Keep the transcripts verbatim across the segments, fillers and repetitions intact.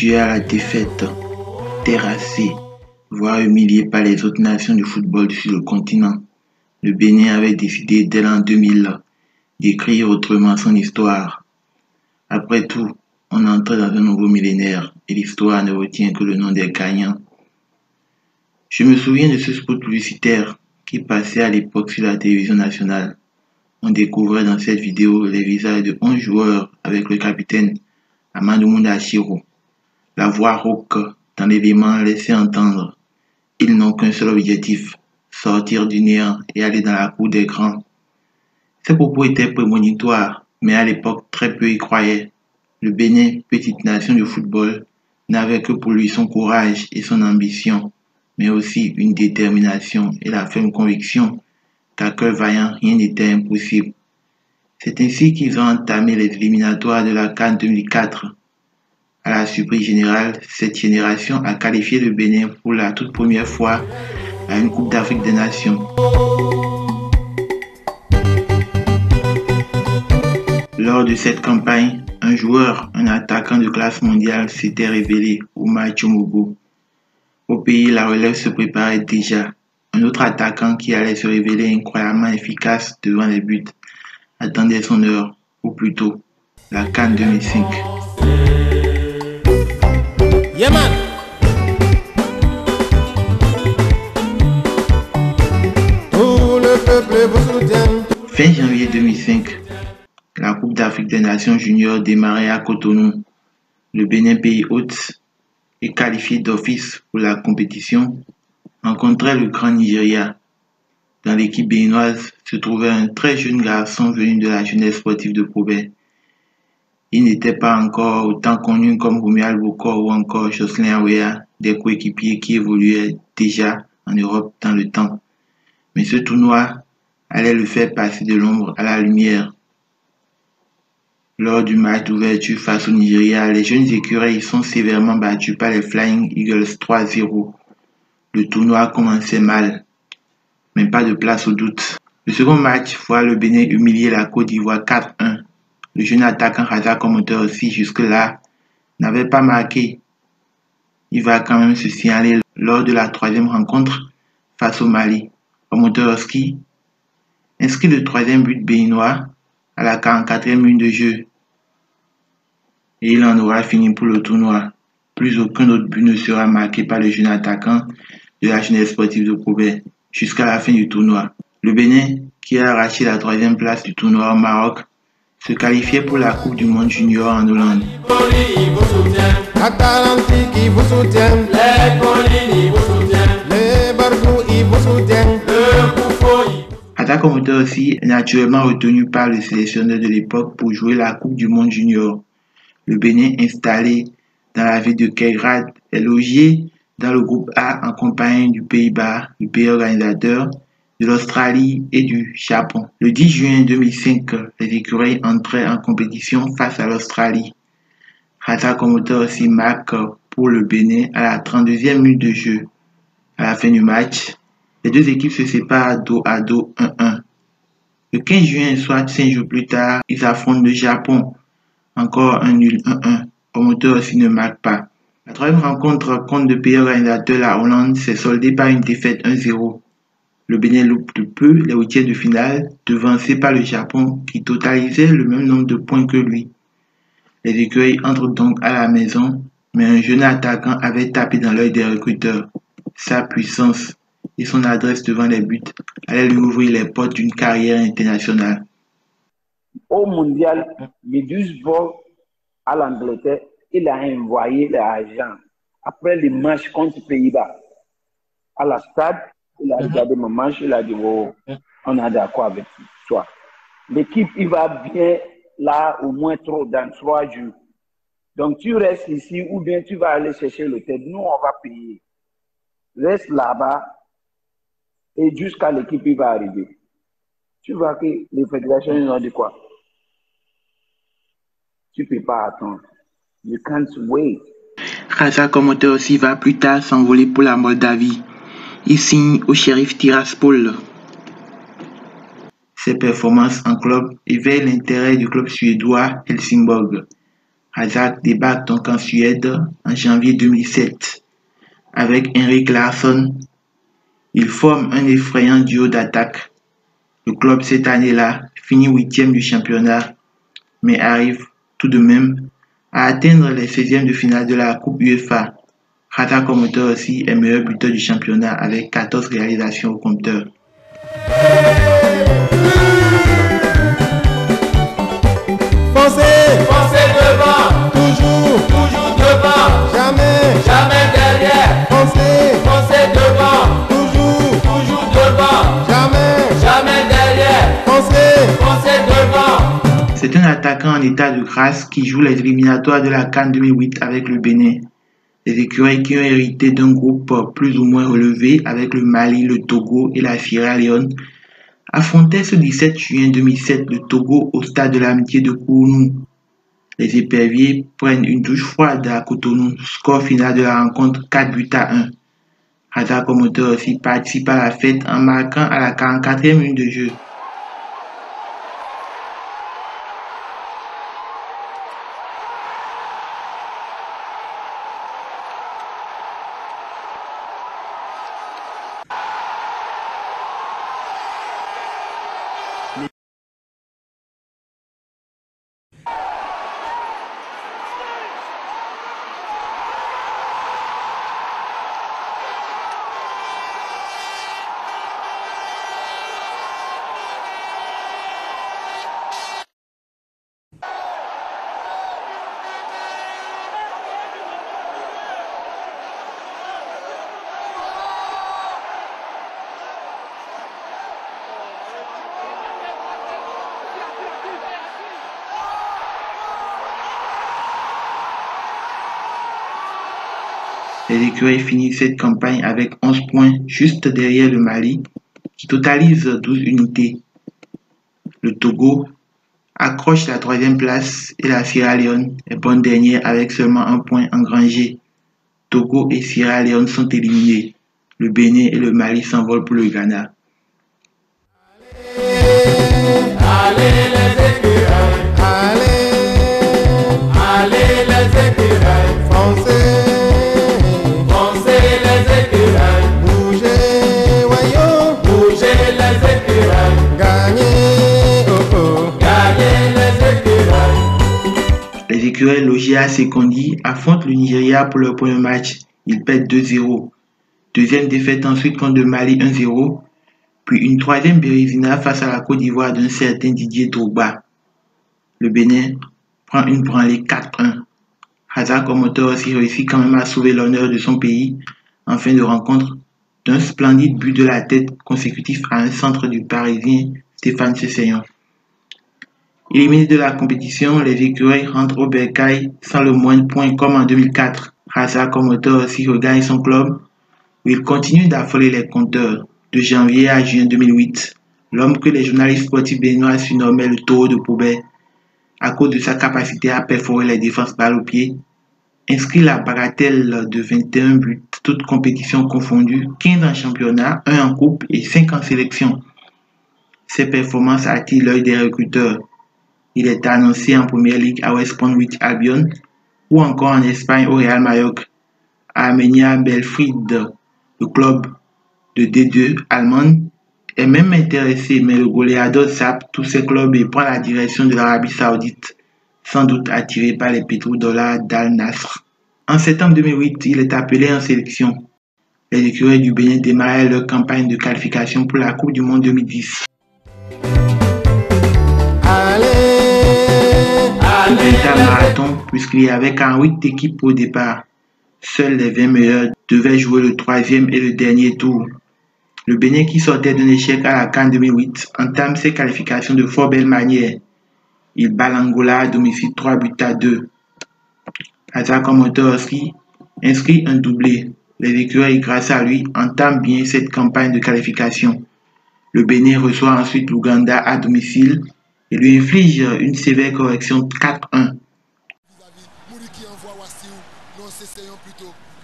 habitués à la défaite, terrassés, voire humiliés par les autres nations du football sur le continent, le Bénin avait décidé dès l'an deux mille d'écrire autrement son histoire. Après tout, on entre dans un nouveau millénaire et l'histoire ne retient que le nom des gagnants. Je me souviens de ce spot publicitaire qui passait à l'époque sur la télévision nationale. On découvrait dans cette vidéo les visages de onze joueurs avec le capitaine Amadou Moudachirou. La voix rauque dans l'élément laissait entendre. Ils n'ont qu'un seul objectif, sortir du néant et aller dans la cour des grands. Ces propos étaient prémonitoires, mais à l'époque très peu y croyaient. Le Bénin, petite nation du football, n'avait que pour lui son courage et son ambition, mais aussi une détermination et la ferme conviction qu'à cœur vaillant, rien n'était impossible. C'est ainsi qu'ils ont entamé les éliminatoires de la CAN deux mille quatre. À la surprise générale, cette génération a qualifié le Bénin pour la toute première fois à une Coupe d'Afrique des Nations. Lors de cette campagne, un joueur, un attaquant de classe mondiale, s'était révélé, Oumar Tchomogo. Au pays, la relève se préparait déjà. Un autre attaquant qui allait se révéler incroyablement efficace devant les buts attendait son heure, ou plutôt, la CAN deux mille cinq. Yeah, man. Tout le peuple vous soutient. Fin janvier deux mille cinq, la Coupe d'Afrique des Nations Juniors démarrait à Cotonou. Le Bénin, pays hôte, et qualifié d'office pour la compétition, rencontrait le Grand Nigeria. Dans l'équipe béninoise se trouvait un très jeune garçon venu de la Jeunesse Sportive de Pobè. Il n'était pas encore autant connu comme Romuald Bocco ou encore Jocelyn Ahouéya, des coéquipiers qui évoluaient déjà en Europe dans le temps. Mais ce tournoi allait le faire passer de l'ombre à la lumière. Lors du match d'ouverture face au Nigeria, les jeunes écureuils sont sévèrement battus par les Flying Eagles trois zéro. Le tournoi commençait mal, mais pas de place au doute. Le second match voit le Bénin humilier la Côte d'Ivoire quatre un. Le jeune attaquant Hazard Omonotoyossi, jusque-là, n'avait pas marqué. Il va quand même se signaler lors de la troisième rencontre face au Mali. Omonotoyossi inscrit le troisième but béninois à la quarante-quatrième minute de jeu. Et il en aura fini pour le tournoi. Plus aucun autre but ne sera marqué par le jeune attaquant de la Jeunesse Sportive de Pobè jusqu'à la fin du tournoi. Le Bénin, qui a arraché la troisième place du tournoi au Maroc, se qualifiait pour la Coupe du Monde Junior en Hollande. Hazard Omonotoyossi est naturellement retenu par le sélectionneur de l'époque pour jouer la Coupe du Monde Junior. Le Bénin, installé dans la ville de Kegrad, est logé dans le groupe A en compagnie du Pays-Bas, du pays organisateur, de l'Australie et du Japon. Le dix juin deux mille cinq, les écureuils entraient en compétition face à l'Australie. Hazard Omonotoyossi marque pour le Bénin à la trente-deuxième minute de jeu. À la fin du match, les deux équipes se séparent dos à dos un un. Le quinze juin, soit cinq jours plus tard, ils affrontent le Japon. Encore un nul un un. Omonotoyossi ne marque pas. La troisième rencontre contre le pays organisateur, la Hollande, s'est soldée par une défaite un zéro. Le Bénin loupe de peu les huitièmes de finale, devancé par le Japon qui totalisait le même nombre de points que lui. Les écureuils entrent donc à la maison, mais un jeune attaquant avait tapé dans l'œil des recruteurs. Sa puissance et son adresse devant les buts allaient lui ouvrir les portes d'une carrière internationale. Au mondial, Méduse vole à l'Angleterre. Il a envoyé l'argent. Après le match contre les Pays-Bas, à la stade, il a regardé mon match, il a dit, oh, on est d'accord avec toi. L'équipe, il va bien là au moins trop dans trois jours. Donc tu restes ici ou bien tu vas aller chercher l'hôtel. Nous, on va payer. Reste là-bas et jusqu'à l'équipe, il va arriver. Tu vois que les fédérations, ils ont dit quoi? Tu ne peux pas attendre. You can't wait. Hazard Omonotoyossi va plus tard s'envoler pour la Moldavie. Il signe au Sheriff Tiraspol. Ses performances en club éveillent l'intérêt du club suédois Helsingborg. Hazard débarque donc en Suède en janvier deux mille sept. Avec Henrik Larsson, ils forment un effrayant duo d'attaque. Le club cette année-là finit huitième du championnat, mais arrive tout de même à atteindre les seizièmes de finale de la Coupe UEFA. Hazard comme auteur aussi est meilleur buteur du championnat avec quatorze réalisations au compteur. Pensez, pensez devant, toujours, toujours devant, jamais, jamais derrière. Pensez, pensez devant, toujours, toujours devant, jamais, jamais derrière. Pensez, pensez devant. C'est un attaquant en état de grâce qui joue les éliminatoires de la CAN deux mille huit avec le Bénin. Les écureuils qui ont hérité d'un groupe plus ou moins relevé avec le Mali, le Togo et la Sierra Leone affrontaient ce dix-sept juin deux mille sept le Togo au stade de l'Amitié de Cotonou. Les éperviers prennent une douche froide à Cotonou, score final de la rencontre quatre buts à un. Hazard comme auteur aussi participe à la fête en marquant à la quarante-quatrième minute de jeu. Les écureuils finissent cette campagne avec onze points juste derrière le Mali, qui totalise douze unités. Le Togo accroche la troisième place et la Sierra Leone est bonne dernière avec seulement un point engrangé. Togo et Sierra Leone sont éliminés. Le Bénin et le Mali s'envolent pour le Ghana. Allez, allez les écureuils, allez, allez les écureuils français. Les écureuils logés à Sekondi affrontent le Nigeria pour leur premier match. Ils perdent deux zéro. Deuxième défaite ensuite contre le Mali un zéro. Puis une troisième Bérésina face à la Côte d'Ivoire d'un certain Didier Drogba. Le Bénin prend une branlée quatre un. Hazard comme auteur aussi réussit quand même à sauver l'honneur de son pays en fin de rencontre d'un splendide but de la tête consécutif à un centre du Parisien Stéphane Sessègnon. Éliminés de la compétition, les écureuils rentrent au bercail sans le moindre point comme en deux mille quatre. Hazard comme auteur aussi regagne son club où il continue d'affoler les compteurs. De janvier à juin deux mille huit, l'homme que les journalistes sportifs béninois surnommaient le taureau de Pobè à cause de sa capacité à perforer les défenses balle au pied, inscrit la bagatelle de vingt et un buts, toutes compétitions confondues, quinze en championnat, un en coupe et cinq en sélection. Ses performances attirent l'œil des recruteurs. Il est annoncé en Première Ligue à West Bromwich Albion ou encore en Espagne au Real Mallorca, à Arminia Bielefeld. Le club de D deux allemand est même intéressé, mais le goléador sape tous ses clubs et prend la direction de l'Arabie Saoudite, sans doute attiré par les pétrodollars d'Al-Nasr. En septembre deux mille huit, il est appelé en sélection. Les écureuils du Bénin démarraient leur campagne de qualification pour la Coupe du Monde deux mille dix. Un véritable marathon, puisqu'il y avait quarante-huit équipes au départ. Seuls les vingt meilleurs devaient jouer le troisième et le dernier tour. Le Bénin, qui sortait d'un échec à la CAN deux mille huit, entame ses qualifications de fort belle manière. Il bat l'Angola à domicile trois buts à deux. Hazard comme auteur aussi inscrit un doublé. Les écureuils, grâce à lui, entament bien cette campagne de qualification. Le Bénin reçoit ensuite l'Ouganda à domicile et lui inflige une sévère correction quatre un.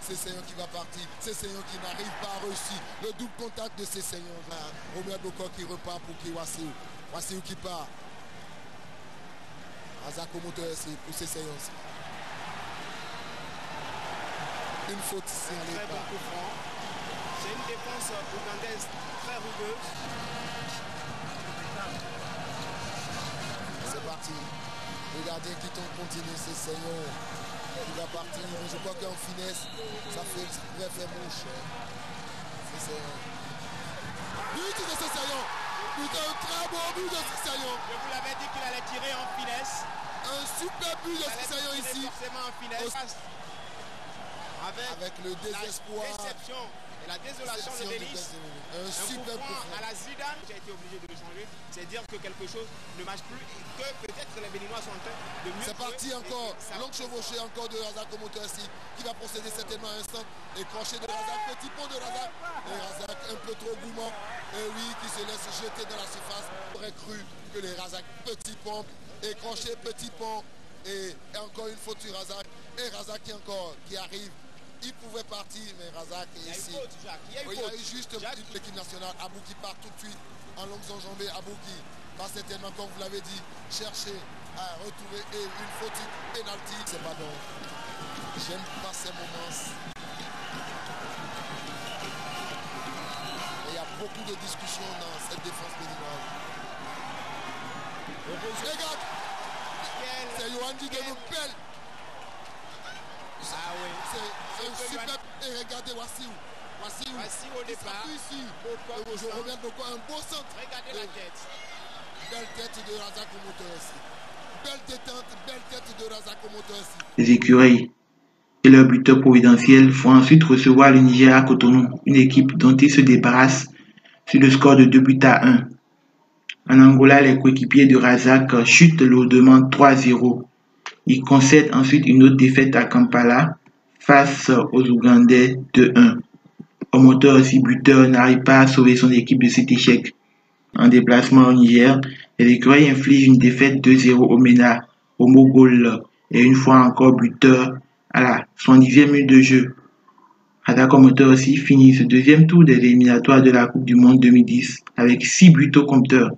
Sessègnon qui va partir, Sessègnon qui n'arrive pas à réussir, le double contact de Sessègnon, Romuald Bocco qui repart pour Kiwasiou, Kiwasiou qui part, Hazard comme auteur pour Sessègnon. une faute si elle n'est pas. Très bon coup franc. C'est une défense ougandaise très rugueuse. C'est parti. Le gardien qui tombe continue, c'est Sessègnon. Il va partir. Je crois qu'en finesse, ça fait très fait mouche. C'est but de Sessègnon. But, un très bon but de Sessègnon. Je vous l'avais dit qu'il allait tirer en finesse. Un super but de Sessègnon ici. Forcément en finesse. Avec, avec le désespoir la déception et la désolation de délice. Un, un super coup à la Zidane, j'ai été obligé de le changer. C'est dire que quelque chose ne marche plus et que peut-être les Béninois sont en train de mieux. C'est parti encore, longue chevauchée encore de Razak Omonotoyossi qui va procéder certainement à un centre et crochet de Razak, petit pont de Razak. Et Razak un peu trop gourmand, et oui, qui se laisse jeter dans la surface. J'aurais cru que les Razak, petit pont, et crochet, petit pont, et, et encore une faute sur Razak. Et Razak qui encore, qui arrive. Il pouvait partir, mais Razak est ici. Il y a eu, faute, Jacques. Il y a eu, oui, il y a eu juste une l'équipe nationale. Abou qui part tout de suite en longues enjambées. Abou qui va certainement, comme vous l'avez dit, chercher à retrouver et une faute pénalty. C'est pas bon. J'aime pas ces moments. Et il y a beaucoup de discussions dans cette défense béninoise. Regarde, c'est Yohandi de Noupel. Ah oui, c'est un super. Et regardez Wassiou. Wassiou, Wassiou au départ. Ici. Bocco, je reviens Bocco, un beau centre. Regardez et la tête. Belle tête de Razak Omonotoyossi. Belle détente, belle tête de Razak Omonotoyossi. Les écureuils et leur buteur providentiel font ensuite recevoir le Nigeria Cotonou, une équipe dont ils se débarrassent sur le score de deux buts à un. En Angola, les coéquipiers de Razak chutent lourdement trois zéro. Il concède ensuite une autre défaite à Kampala face aux Ougandais deux un. Omonotoyossi, buteur, n'arrive pas à sauver son équipe de cet échec. En déplacement au Niger, les écureuils infligent une défaite deux zéro au Mena, au Mogol, et une fois encore buteur à la soixante-dixième minute de jeu. Razak Omonotoyossi finit ce deuxième tour des éliminatoires de la Coupe du Monde deux mille dix avec six buts au compteur.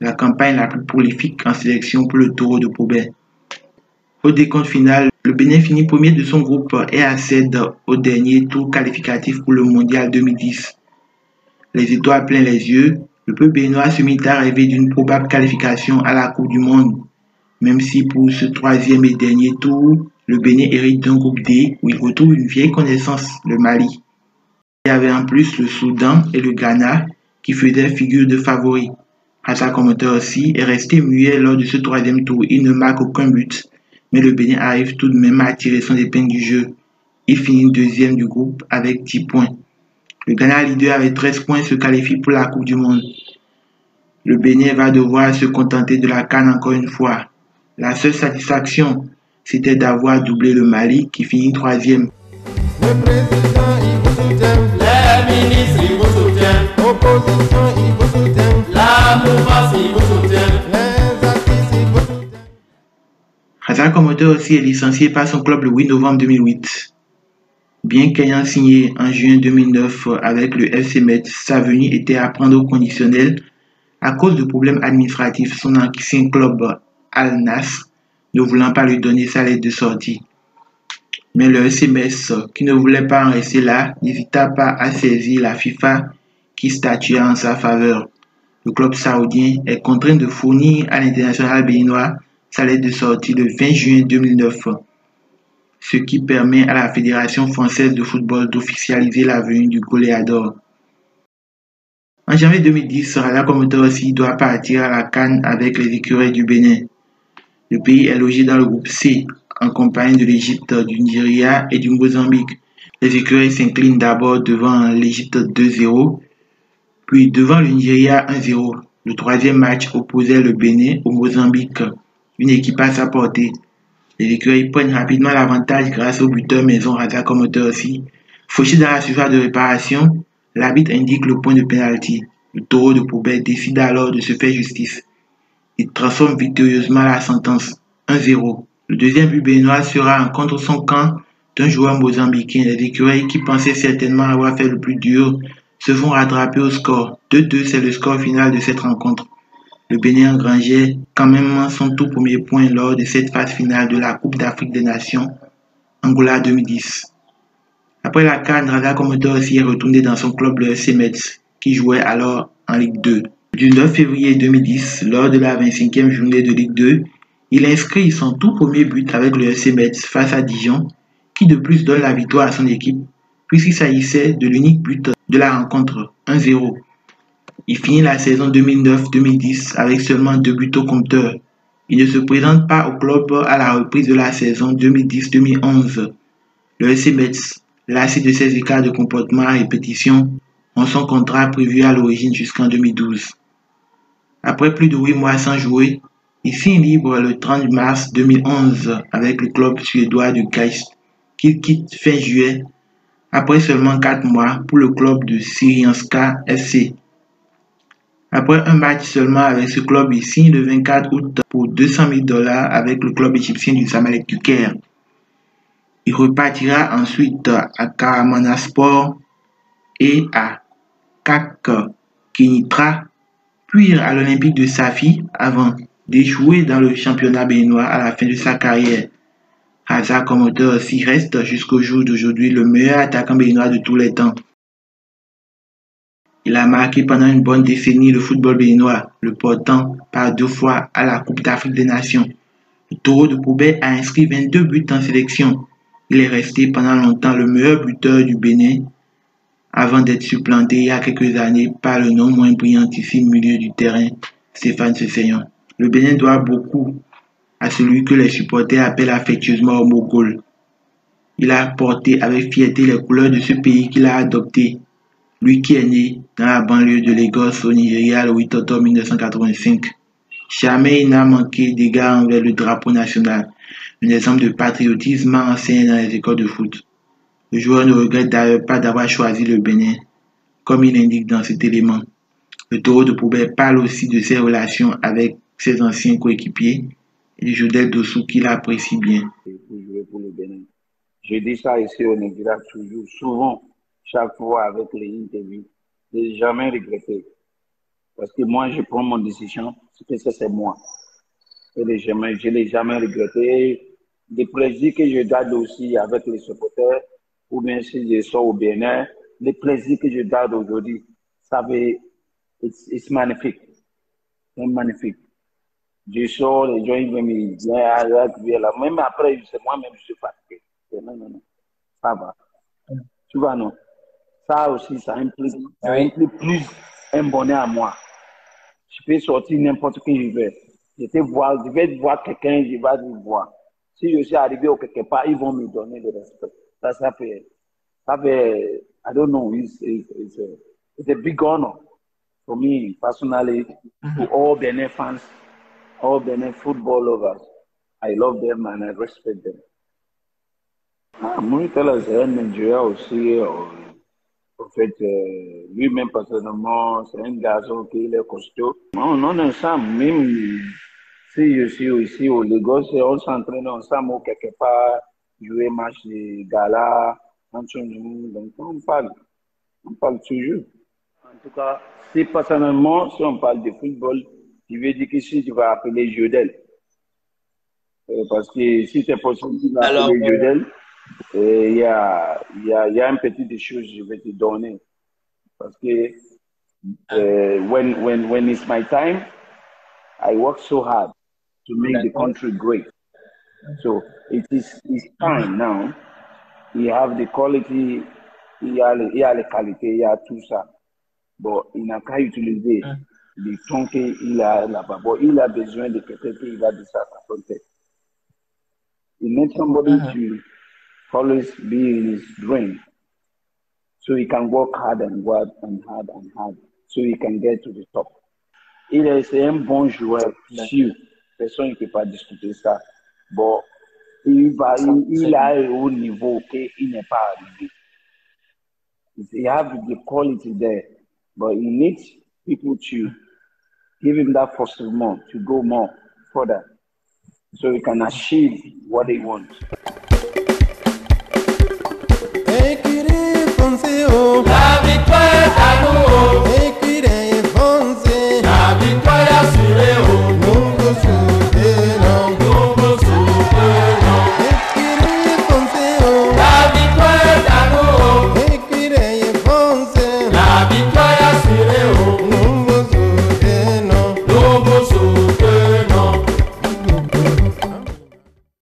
La campagne la plus prolifique en sélection pour le Taureau de Pobè. Au décompte final, le Bénin finit premier de son groupe et accède au dernier tour qualificatif pour le Mondial deux mille dix. Les étoiles plein les yeux, le peuple béninois se mit à rêver d'une probable qualification à la Coupe du Monde. Même si pour ce troisième et dernier tour, le Bénin hérite d'un groupe D où il retrouve une vieille connaissance, le Mali. Il y avait en plus le Soudan et le Ghana qui faisaient figure de favoris. Razak Omonotoyossi est resté muet lors de ce troisième tour, il ne marque aucun but. Mais le Bénin arrive tout de même à tirer son épingle du jeu. Il finit deuxième du groupe avec dix points. Le Ghana leader avec treize points se qualifie pour la Coupe du Monde. Le Bénin va devoir se contenter de la CAN encore une fois. La seule satisfaction, c'était d'avoir doublé le Mali qui finit troisième. Le président, il vous soutient. Les ministres, ils vous soutiennent. Opposition, ils vous soutiennent. La mouvance, ils vous soutiennent. Razak Omonotoyossi est licencié par son club le huit novembre deux mille huit. Bien qu'ayant signé en juin deux mille neuf avec le F C Metz, sa venue était à prendre au conditionnel à cause de problèmes administratifs, son ancien club Al-Nasr ne voulant pas lui donner sa lettre de sortie. Mais le F C Metz, qui ne voulait pas en rester là, n'hésita pas à saisir la FIFA qui statua en sa faveur. Le club saoudien est contraint de fournir à l'international béninois sa lettre de sortie le vingt juin deux mille neuf, ce qui permet à la Fédération française de football d'officialiser la venue du goléador. En janvier deux mille dix, Razak Omonotoyossi doit partir à la CAN avec les écureuils du Bénin. Le pays est logé dans le groupe C, en compagnie de l'Égypte, du Nigeria et du Mozambique. Les écureuils s'inclinent d'abord devant l'Égypte deux zéro, puis devant le Nigeria un zéro. Le troisième match opposait le Bénin au Mozambique. Une équipe à sa portée. Les écureuils prennent rapidement l'avantage grâce au buteur maison Razak Omonotoyossi. Fauché dans la surface de réparation, l'arbitre indique le point de pénalty. Le Taureau de Pobè décide alors de se faire justice. Il transforme victorieusement la sentence un zéro. Le deuxième but béninois sera en contre son camp d'un joueur mozambicain. Les écureuils qui pensaient certainement avoir fait le plus dur se font rattraper au score. deux deux, c'est le score final de cette rencontre. Le Bénin engrangeait quand même son tout premier point lors de cette phase finale de la Coupe d'Afrique des Nations, Angola deux mille dix. Après la CAN, Draga Commodores y est retourné dans son club, le F C Metz, qui jouait alors en Ligue deux. Du neuf février deux mille dix, lors de la vingt-cinquième journée de Ligue deux, il inscrit son tout premier but avec le F C Metz face à Dijon, qui de plus donne la victoire à son équipe, puisqu'il s'agissait de l'unique but de la rencontre, un zéro. Il finit la saison deux mille neuf deux mille dix avec seulement deux buts au compteur. Il ne se présente pas au club à la reprise de la saison deux mille dix deux mille onze. Le F C Metz, lassé de ses écarts de comportement à répétition, ont son contrat prévu à l'origine jusqu'en deux mille douze. Après plus de huit mois sans jouer, il signe libre le trente mars deux mille onze avec le club suédois de Geist, qu'il quitte fin juillet après seulement quatre mois pour le club de Syrianska S C. Après un match seulement avec ce club, il signe le vingt-quatre août pour deux cent mille dollars avec le club égyptien du Samalek du Caire. Il repartira ensuite à Karamana Sport et à Kakkinitra, puis à l'Olympique de Safi avant d'échouer dans le championnat béninois à la fin de sa carrière. Draga Commodores reste jusqu'au jour d'aujourd'hui le meilleur attaquant béninois de tous les temps. Il a marqué pendant une bonne décennie le football béninois, le portant par deux fois à la Coupe d'Afrique des Nations. Le Taureau de Pobè a inscrit vingt-deux buts en sélection. Il est resté pendant longtemps le meilleur buteur du Bénin, avant d'être supplanté il y a quelques années par le non moins brillantissime milieu du terrain, Stéphane Sessègnon. Le Bénin doit beaucoup à celui que les supporters appellent affectueusement Mogol. Il a porté avec fierté les couleurs de ce pays qu'il a adopté, lui qui est né dans la banlieue de Lagos au Nigeria le huit octobre mille neuf cent quatre-vingt-cinq. Jamais il n'a manqué d'égard envers le drapeau national, un exemple de patriotisme enseigné dans les écoles de foot. Le joueur ne regrette d'ailleurs pas d'avoir choisi le Bénin, comme il indique dans cet élément. Le Taureau de Pobè parle aussi de ses relations avec ses anciens coéquipiers et de Jodel Dossou qu'il apprécie bien. Pour le Bénin. Je dis ça ici au Nigeria toujours, souvent, chaque fois avec les interviews, je n'ai jamais regretté. Parce que moi, je prends mon décision, parce que c'est moi. Je ne l'ai jamais regretté. Des plaisirs que je garde aussi avec les supporters, ou bien si je sors au Bénin, les plaisirs que je garde aujourd'hui, ça fait, c'est magnifique. C'est magnifique. Je sors, les gens ils viennent me dire, même après, moi-même, je suis fatigué. Non, non, non. Ça va. Tu vois, non? Ça aussi, ça implique, ça implique plus un bonheur à moi. Je peux sortir n'importe qui je veux. Je vais voir, je vais voir quelqu'un, je vais le voir. Si je suis arrivé au quelque part, ils vont me donner le respect. Ça, ça fait, ça fait, I don't know, it's, it's, it's, a, it's a big honor for me personally, to all Benin fans, all Benin football lovers. I love them and I respect them. Ah, Mouritala, c'est un Nigeria aussi. En fait, euh, lui-même personnellement, c'est un garçon qui est costaud. On est ensemble, même si je suis ici au Lagos, on s'entraîne ensemble ou quelque part, jouer match de gala, entre nous, donc on parle, on parle toujours. En tout cas, si personnellement, si on parle de football, je veux dire qu'ici, tu vas appeler Jodel. Euh, parce que si c'est possible, tu vas appeler euh... Jodel. Il y a, y, a, y a une petite chose que je vais te donner. Parce que uh, when, when, when it's my time, I work so hard to make the country great. So it is it's time now. You have the quality, il y a les qualités, il y a tout ça. Bon, il n'a qu'à utiliser le temps qu'il a là-bas. Bon, il a besoin de quelqu'un qui va de ça à son tête. Il met somebody to always be in his dream, so he can work hard and work and hard and hard, so he can get to the top. Il est un bon joueur, sûr. Personne ne peut pas discuter ça. Bon, il va, il, il a un haut niveau qu'il n'est pas arrivé. He has the quality there, but he needs people to give him that force more, to go more further, so he can achieve what he wants. La victoire à nous.